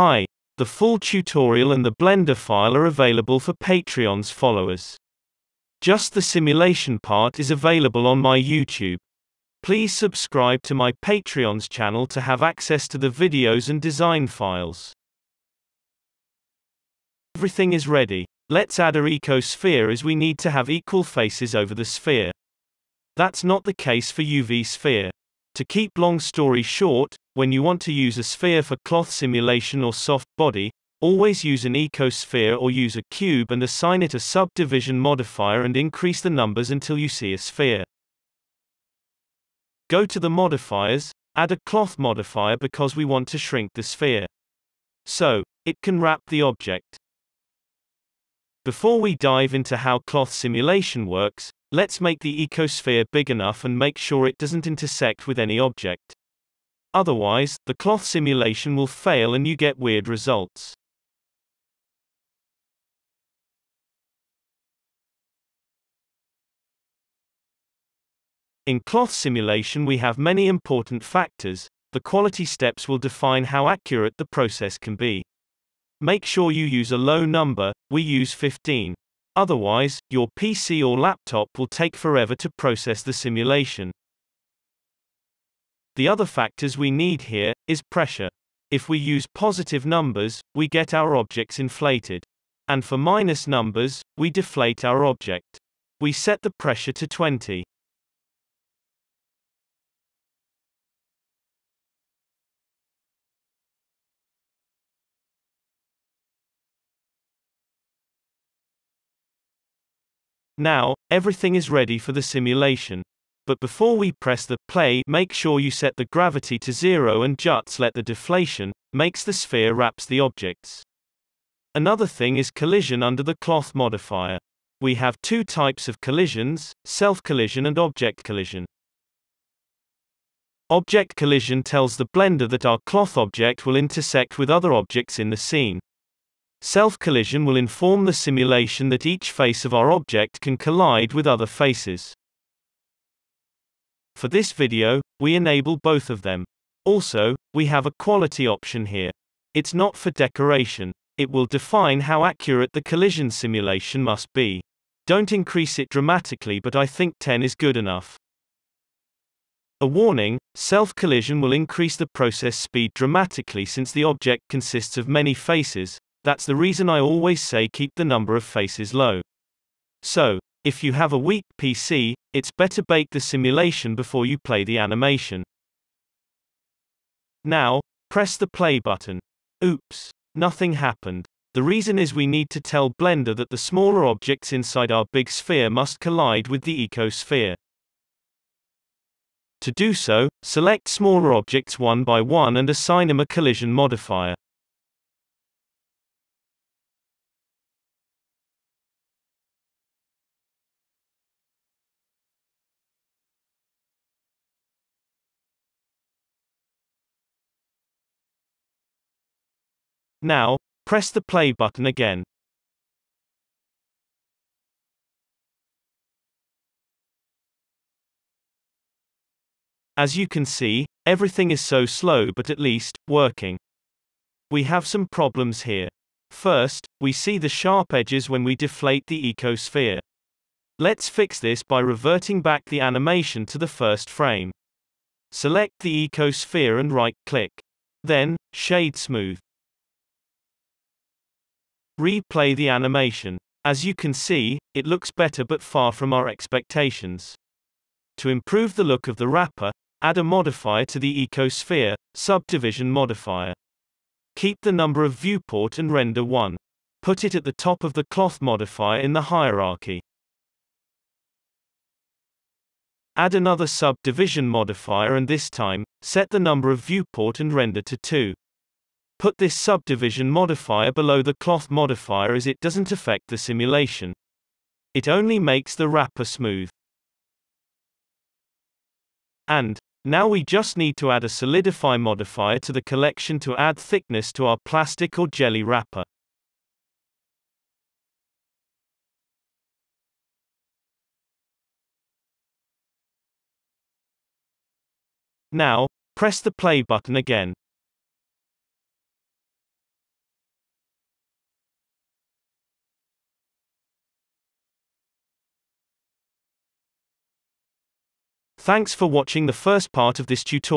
Hi. The full tutorial and the Blender file are available for Patreon's followers. Just the simulation part is available on my YouTube. Please subscribe to my Patreon's channel to have access to the videos and design files. Everything is ready. Let's add our icosphere, as we need to have equal faces over the sphere. That's not the case for UV sphere. To keep long story short, when you want to use a sphere for cloth simulation or soft body, always use an icosphere or use a cube and assign it a subdivision modifier and increase the numbers until you see a sphere. Go to the modifiers, add a cloth modifier because we want to shrink the sphere, so it can wrap the object. Before we dive into how cloth simulation works, let's make the icosphere big enough and make sure it doesn't intersect with any object. Otherwise, the cloth simulation will fail and you get weird results. In cloth simulation we have many important factors. The quality steps will define how accurate the process can be. Make sure you use a low number, we use 15. Otherwise, your PC or laptop will take forever to process the simulation. The other factors we need here is pressure. If we use positive numbers, we get our objects inflated. And for minus numbers, we deflate our object. We set the pressure to 20. Now, everything is ready for the simulation. But before we press the play, make sure you set the gravity to 0 and just let the deflation makes the sphere wraps the objects. Another thing is collision under the cloth modifier. We have two types of collisions, self-collision and object collision. Object collision tells the Blender that our cloth object will intersect with other objects in the scene. Self-collision will inform the simulation that each face of our object can collide with other faces. For this video, we enable both of them. Also, we have a quality option here. It's not for decoration. It will define how accurate the collision simulation must be. Don't increase it dramatically, but I think 10 is good enough. A warning, self-collision will increase the process speed dramatically since the object consists of many faces. That's the reason I always say keep the number of faces low. So, if you have a weak PC, it's better bake the simulation before you play the animation. Now, press the play button. Oops, nothing happened. The reason is we need to tell Blender that the smaller objects inside our big sphere must collide with the icosphere. To do so, select smaller objects one by one and assign them a collision modifier. Now, press the play button again. As you can see, everything is so slow but at least working. We have some problems here. First, we see the sharp edges when we deflate the icosphere. Let's fix this by reverting back the animation to the first frame. Select the icosphere and right-click. Then, shade smooth. Replay the animation. As you can see, it looks better but far from our expectations. To improve the look of the wrapper, add a modifier to the icosphere, subdivision modifier. Keep the number of viewport and render 1. Put it at the top of the cloth modifier in the hierarchy. Add another subdivision modifier and this time, set the number of viewport and render to 2. Put this subdivision modifier below the cloth modifier as it doesn't affect the simulation. It only makes the wrapper smooth. And now we just need to add a solidify modifier to the collection to add thickness to our plastic or jelly wrapper. Now, press the play button again. Thanks for watching the first part of this tutorial.